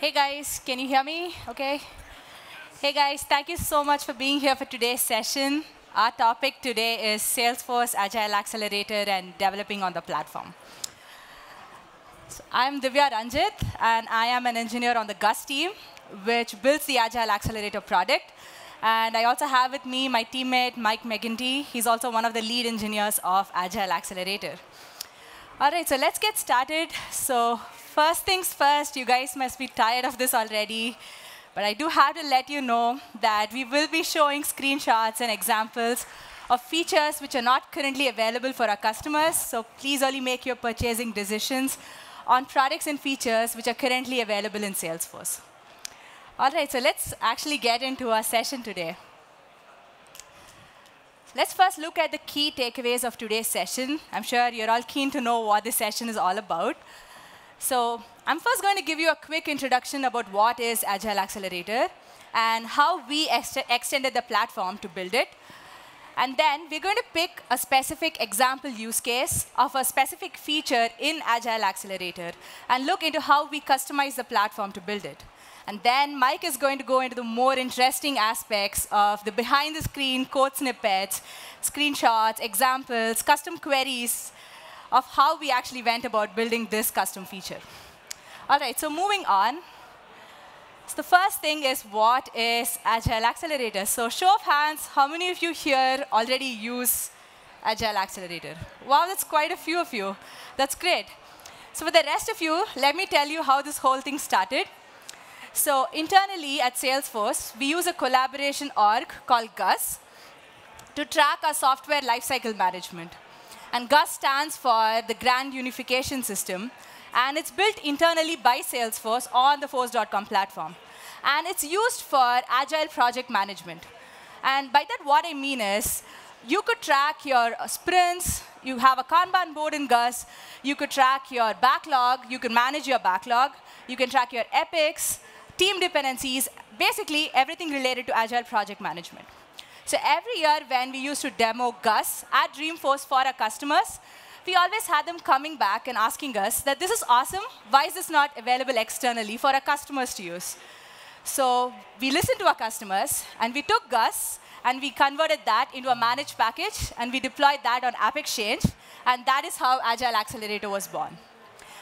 Hey guys, can you hear me? Okay. Hey guys, thank you so much for being here for today's session. Our topic today is Salesforce Agile Accelerator and developing on the platform. So I'm Divya Ranjit, and I am an engineer on the GUS team, which builds the Agile Accelerator product. And I also have with me my teammate, Mike McGinty. He's also one of the lead engineers of Agile Accelerator. All right, so let's get started. So first things first, you guys must be tired of this already. But I do have to let you know that we will be showing screenshots and examples of features which are not currently available for our customers. So please only make your purchasing decisions on products and features which are currently available in Salesforce. All right, so let's actually get into our session today. Let's first look at the key takeaways of today's session. I'm sure you're all keen to know what this session is all about. So I'm first going to give you a quick introduction about what is Agile Accelerator and how we extended the platform to build it. And then we're going to pick a specific example use case of a specific feature in Agile Accelerator and look into how we customize the platform to build it. And then Mike is going to go into the more interesting aspects of the behind-the-screen code snippets, screenshots, examples, custom queries, of how we actually went about building this custom feature. All right, so moving on. So the first thing is, what is Agile Accelerator? So show of hands, how many of you here already use Agile Accelerator? Wow, that's quite a few of you. That's great. So for the rest of you, let me tell you how this whole thing started. So internally at Salesforce, we use a collaboration org called GUS to track our software lifecycle management. And GUS stands for the Grand Unification System. And it's built internally by Salesforce on the force.com platform. And it's used for agile project management. And by that, what I mean is, you could track your sprints. You have a Kanban board in GUS. You could track your backlog. You can manage your backlog. You can track your Apex, team dependencies, basically everything related to agile project management. So every year when we used to demo GUS at Dreamforce for our customers, we always had them coming back and asking us that this is awesome. Why is this not available externally for our customers to use? So we listened to our customers, and we took GUS, and we converted that into a managed package, and we deployed that on AppExchange. And that is how Agile Accelerator was born.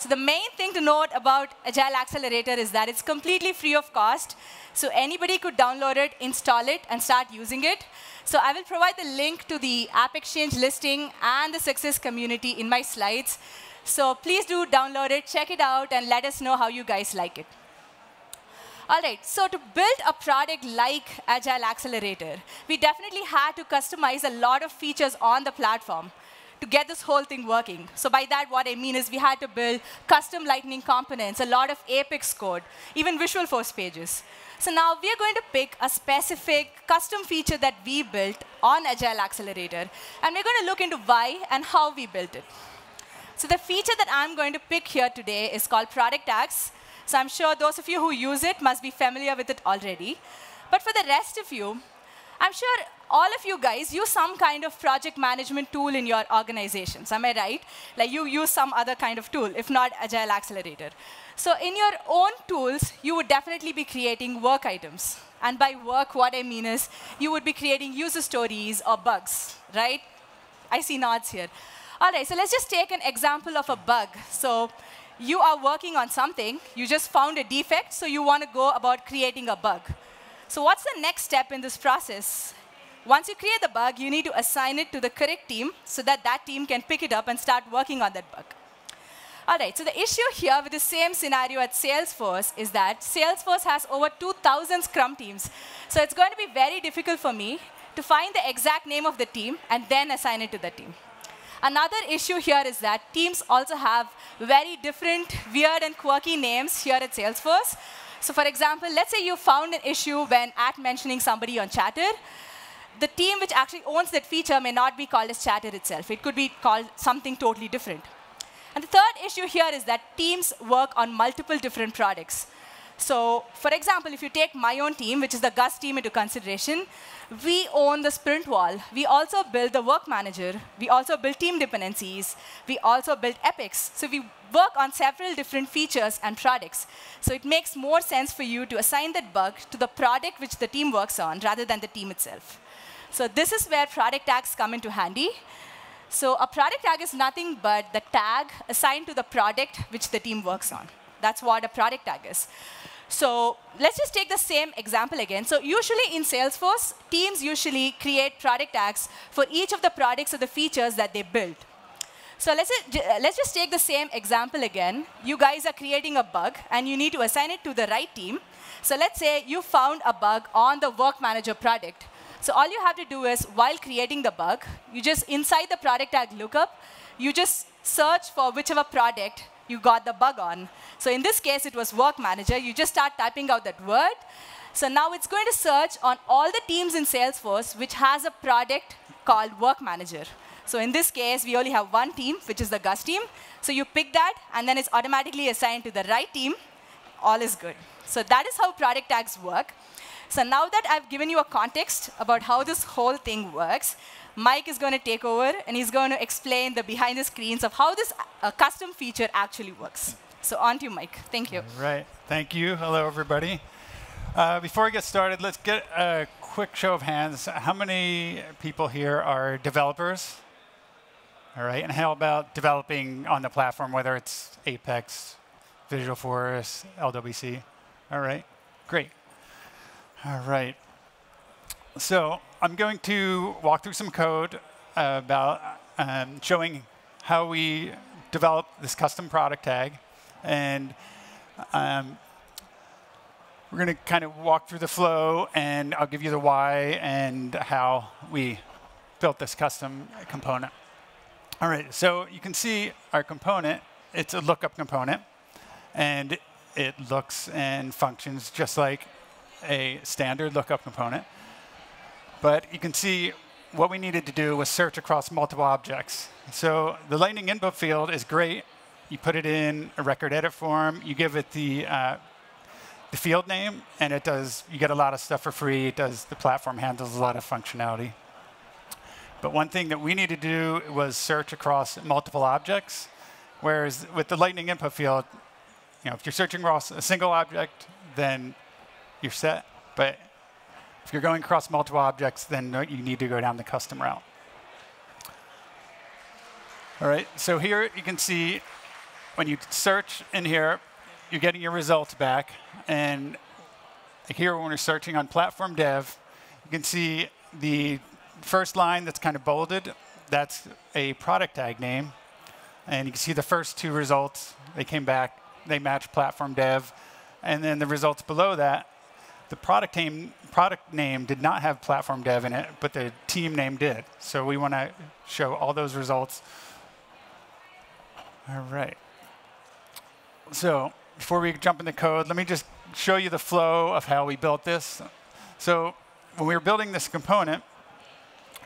So the main thing to note about Agile Accelerator is that it's completely free of cost. So anybody could download it, install it, and start using it. So I will provide the link to the AppExchange listing and the success community in my slides. So please do download it, check it out, and let us know how you guys like it. All right, so to build a product like Agile Accelerator, we definitely had to customize a lot of features on the platform to get this whole thing working. So by that, what I mean is we had to build custom Lightning Components, a lot of Apex code, even Visual Force pages. So now we are going to pick a specific custom feature that we built on Agile Accelerator. And we're going to look into why and how we built it. So the feature that I'm going to pick here today is called Product Tags. So I'm sure those of you who use it must be familiar with it already. But for the rest of you, I'm sure all of you guys use some kind of project management tool in your organizations. Am I right? Like you use some other kind of tool, if not Agile Accelerator. So in your own tools, you would definitely be creating work items. And by work, what I mean is you would be creating user stories or bugs, right? I see nods here. All right, so let's just take an example of a bug. So you are working on something. You just found a defect, so you want to go about creating a bug. So what's the next step in this process? Once you create the bug, you need to assign it to the correct team so that that team can pick it up and start working on that bug. All right, so the issue here with the same scenario at Salesforce is that Salesforce has over 2,000 Scrum teams. So it's going to be very difficult for me to find the exact name of the team and then assign it to the team. Another issue here is that teams also have very different, weird, and quirky names here at Salesforce. So for example, let's say you found an issue when mentioning somebody on Chatter. The team which actually owns that feature may not be called as Chatter itself. It could be called something totally different. And the third issue here is that teams work on multiple different products. So for example, if you take my own team, which is the Gus team, into consideration, we own the sprint wall. We also build the work manager. We also build team dependencies. We also build Apex. So we work on several different features and products. So it makes more sense for you to assign that bug to the product which the team works on rather than the team itself. So this is where product tags come into handy. So a product tag is nothing but the tag assigned to the product which the team works on. That's what a product tag is. So let's just take the same example again. So usually in Salesforce, teams usually create product tags for each of the products or the features that they build. So let's just take the same example again. You guys are creating a bug, and you need to assign it to the right team. So let's say you found a bug on the work manager product. So all you have to do is, while creating the bug, you just, inside the product tag lookup, you just search for whichever product you got the bug on. So in this case, it was work manager. You just start typing out that word. So now it's going to search on all the teams in Salesforce which has a product called work manager. So in this case, we only have one team, which is the Gus team. So you pick that, and then it's automatically assigned to the right team. All is good. So that is how product tags work. So now that I've given you a context about how this whole thing works, Mike is going to take over, and he's going to explain the behind the scenes of how this custom feature actually works. So on to you, Mike. Thank you. All right. Thank you. Hello, everybody. Before I get started, let's get a quick show of hands. How many people here are developers? All right. And how about developing on the platform, whether it's Apex, Visual Force, LWC? All right. Great. All right. So I'm going to walk through some code about showing how we develop this custom product tag. And we're going to kind of walk through the flow, and I'll give you the why and how we built this custom component. All right, so you can see our component. It's a lookup component, and it looks and functions just like a standard lookup component. But you can see what we needed to do was search across multiple objects. So the Lightning input field is great. You put it in a record edit form. You give it the field name, and it does. You get a lot of stuff for free. It does. The platform handles a lot of functionality. But one thing that we needed to do was search across multiple objects. Whereas with the Lightning input field, you know, if you're searching across a single object, then you're set. But if you're going across multiple objects, then you need to go down the custom route. All right, so here you can see when you search in here, you're getting your results back. And here, when we're searching on platform dev, you can see the first line that's kind of bolded, that's a product tag name. And you can see the first two results, they came back, they match platform dev. And then the results below that, the product name did not have platform dev in it, but the team name did. So we want to show all those results. All right. So before we jump into code, let me just show you the flow of how we built this. So when we were building this component,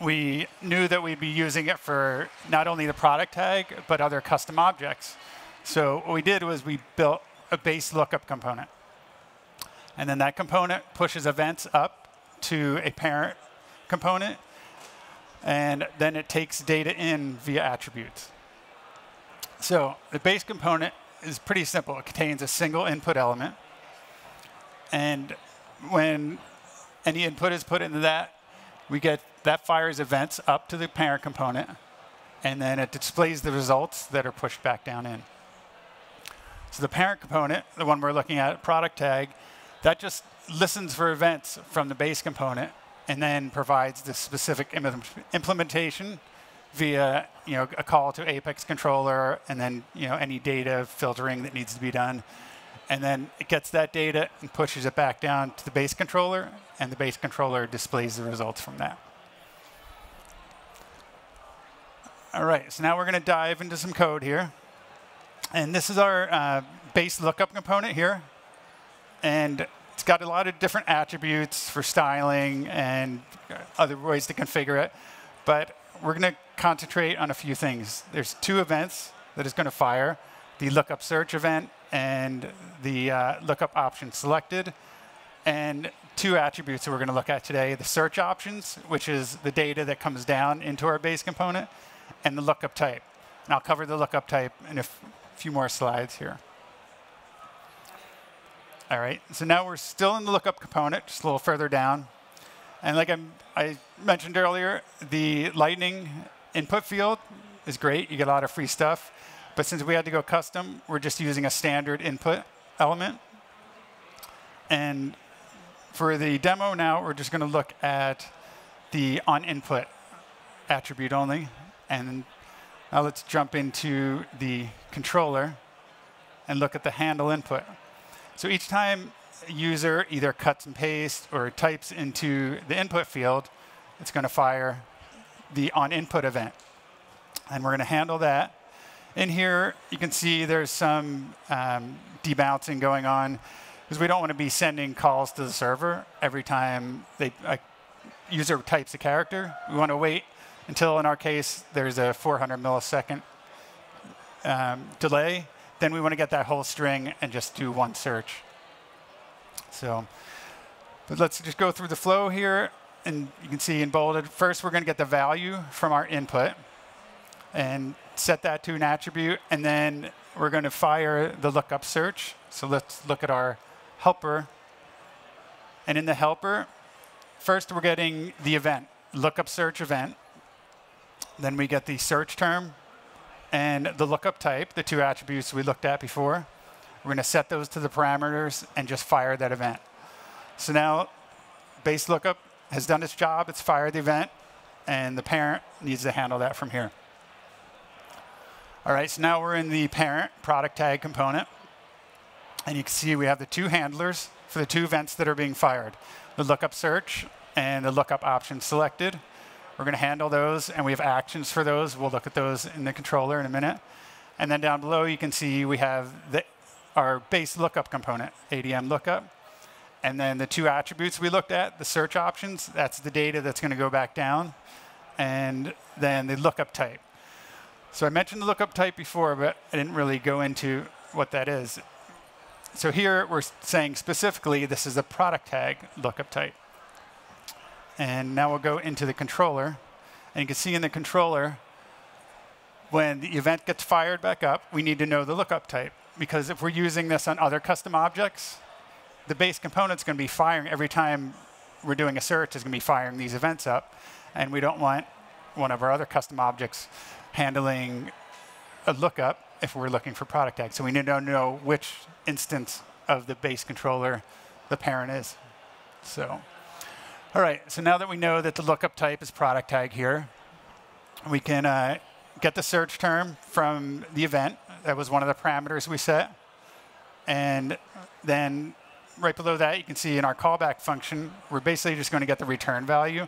we knew that we'd be using it for not only the product tag, but other custom objects. So what we did was we built a base lookup component. And then that component pushes events up to a parent component. And then it takes data in via attributes. So the base component is pretty simple. It contains a single input element. And when any input is put into that, we get that fires events up to the parent component. And then it displays the results that are pushed back down in. So the parent component, the one we're looking at, product tag, that just listens for events from the base component and then provides the specific implementation via, you know, a call to Apex controller, and then, you know, any data filtering that needs to be done. And then it gets that data and pushes it back down to the base controller, and the base controller displays the results from that. All right, so now we're going to dive into some code here. And this is our base lookup component here. And it's got a lot of different attributes for styling and other ways to configure it. But we're going to concentrate on a few things. There's two events that it's going to fire, the lookup search event and the lookup option selected. And two attributes that we're going to look at today, the search options, which is the data that comes down into our base component, and the lookup type. And I'll cover the lookup type in a few more slides here. All right, so now we're still in the lookup component, just a little further down. And like I mentioned earlier, the Lightning input field is great. You get a lot of free stuff. But since we had to go custom, we're just using a standard input element. And for the demo now, we're just going to look at the on-input attribute only. And now let's jump into the controller and look at the handle input. So each time a user either cuts and pastes or types into the input field, it's going to fire the on-input event. And we're going to handle that. In here, you can see there's some debouncing going on, because we don't want to be sending calls to the server every time a user types a character. We want to wait until, in our case, there's a 400 millisecond delay. Then we want to get that whole string and just do one search. So, but let's just go through the flow here. And you can see in bolded, first we're going to get the value from our input and set that to an attribute. And then we're going to fire the lookup search. So let's look at our helper. And in the helper, first we're getting the event, lookup search event. Then we get the search term and the lookup type, the two attributes we looked at before. We're going to set those to the parameters and just fire that event. So now base lookup has done its job. It's fired the event. And the parent needs to handle that from here. All right, so now we're in the parent product tag component. And you can see we have the two handlers for the two events that are being fired, the lookup search and the lookup option selected. We're going to handle those. And we have actions for those. We'll look at those in the controller in a minute. And then down below, you can see we have our base lookup component, ADM lookup. And then the two attributes we looked at, the search options, that's the data that's going to go back down. And then the lookup type. So I mentioned the lookup type before, but I didn't really go into what that is. So here we're saying specifically this is a product tag lookup type. And now we'll go into the controller. And you can see in the controller, when the event gets fired back up, we need to know the lookup type. Because if we're using this on other custom objects, the base component's going to be firing every time we're doing a search, is going to be firing these events up. And we don't want one of our other custom objects handling a lookup if we're looking for product tags. So we need to know which instance of the base controller the parent is. So, all right, so now that we know that the lookup type is product tag here, we can get the search term from the event. That was one of the parameters we set. And then right below that, you can see in our callback function, we're basically just going to get the return value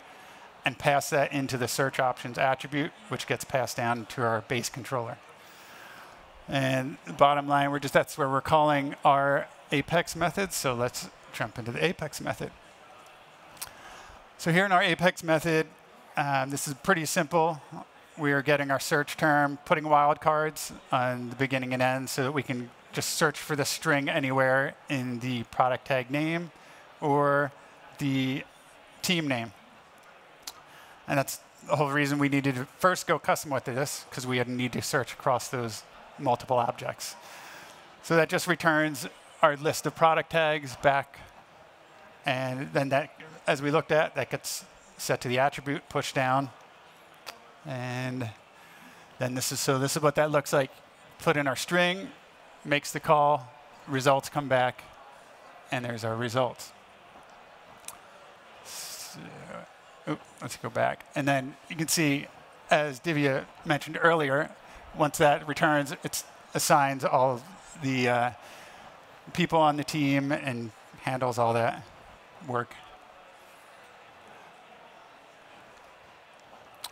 and pass that into the search options attribute, which gets passed down to our base controller. And bottom line, that's where we're calling our Apex method. So let's jump into the Apex method. So here in our Apex method, this is pretty simple. We are getting our search term, putting wildcards on the beginning and end so that we can just search for the string anywhere in the product tag name or the team name. And that's the whole reason we needed to first go custom with this, because we had need to search across those multiple objects. So that just returns our list of product tags back. And then that, as we looked at, that gets set to the attribute, pushed down. And then this is what that looks like. Put in our string, makes the call, results come back, and there's our results. So, let's go back. And then you can see, as Divya mentioned earlier, once that returns, it assigns all of the people on the team and handles all that work.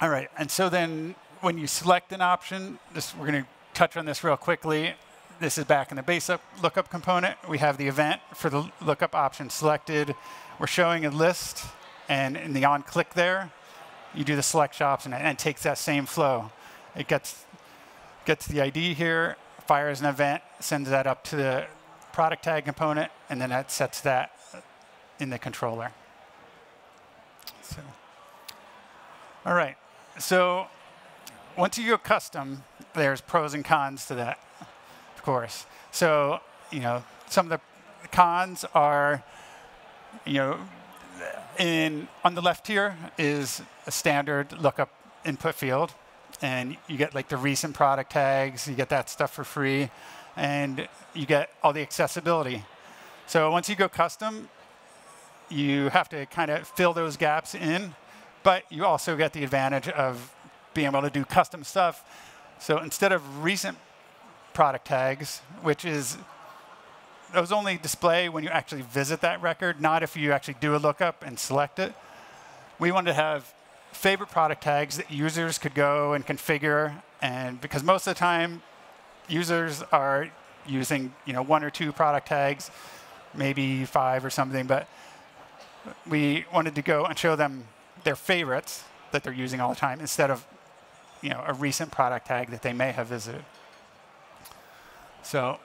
All right, and so then when you select an option, we're going to touch on this real quickly. This is back in the base lookup component. We have the event for the lookup option selected. We're showing a list, and in the on-click there, you do the select option, and it takes that same flow. It gets the ID here, fires an event, sends that up to the product tag component, and then that sets that in the controller. So. All right. So once you go custom, there's pros and cons to that, of course. So some of the cons are, on the left here is a standard lookup input field, and you get like the recent product tags. You get that stuff for free, and you get all the accessibility. So once you go custom, you have to kind of fill those gaps in, but you also get the advantage of being able to do custom stuff. So instead of recent product tags, which is those only display when you actually visit that record, not if you actually do a lookup and select it, we wanted to have favorite product tags that users could go and configure. And because most of the time, users are using one or two product tags, maybe 5 or something, but we wanted to go and show them their favorites that they're using all the time instead of a recent product tag that they may have visited. So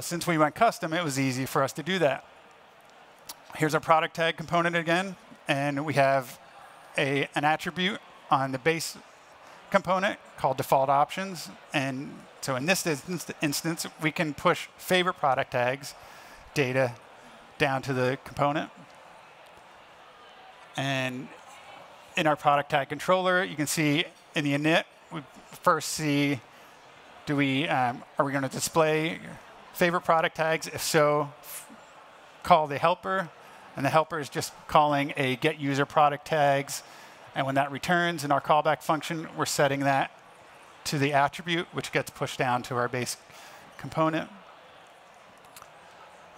since we went custom, it was easy for us to do that. Here's our product tag component again. And we have an attribute on the base component called default options. And so in this instance, we can push favorite product tags data down to the component. And in our product tag controller, you can see in the init, we first see, are we going to display favorite product tags? If so, call the helper. And the helper is just calling a get user product tags. And when that returns in our callback function, we're setting that to the attribute, which gets pushed down to our base component.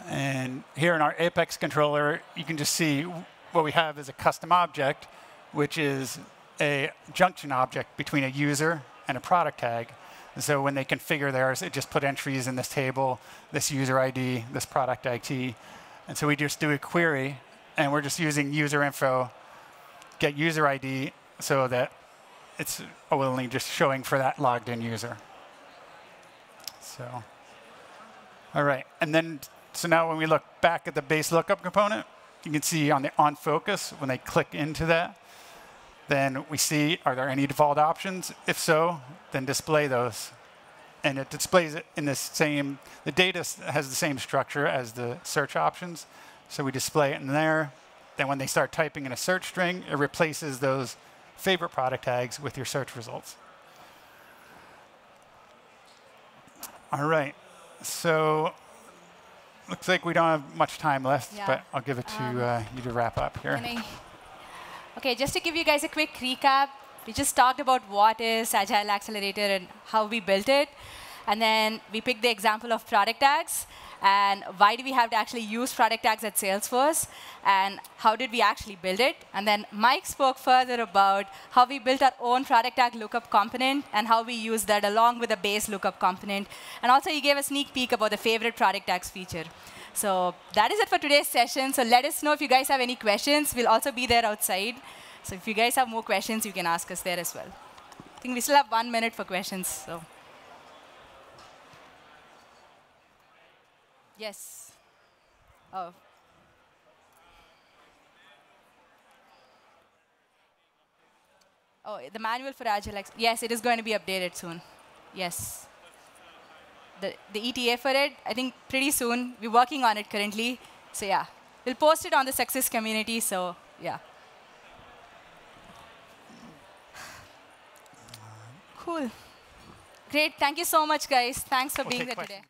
And here in our Apex controller, you can just see what we have is a custom object, which is a junction object between a user and a product tag. And so when they configure theirs, it just put entries in this table, this user ID, this product ID. And so we just do a query, and we're just using user info, get user ID, so that it's only just showing for that logged in user. So, all right. And then, so now when we look back at the base lookup component, you can see on the on focus, when they click into that, then we see, are there any default options? If so, then display those. And it displays it in the same, the data has the same structure as the search options. So we display it in there. Then when they start typing in a search string, it replaces those favorite product tags with your search results. All right. So looks like we don't have much time left, but I'll give it to you to wrap up here. OK, just to give you guys a quick recap. We just talked about what is Agile Accelerator and how we built it. And then we picked the example of product tags. And why do we have to actually use product tags at Salesforce? And how did we actually build it? And then Mike spoke further about how we built our own product tag lookup component and how we used that along with the base lookup component. And also, he gave a sneak peek about the favorite product tags feature. So that is it for today's session. So let us know if you guys have any questions. We'll also be there outside. So if you guys have more questions, you can ask us there as well. I think we still have 1 minute for questions. So, yes. Oh. Oh, the manual for Agile. Yes, it is going to be updated soon. Yes. The ETA for it, I think pretty soon. We're working on it currently. So yeah, we'll post it on the success community. So yeah. Cool. Great. Thank you so much, guys. Thanks for being there today.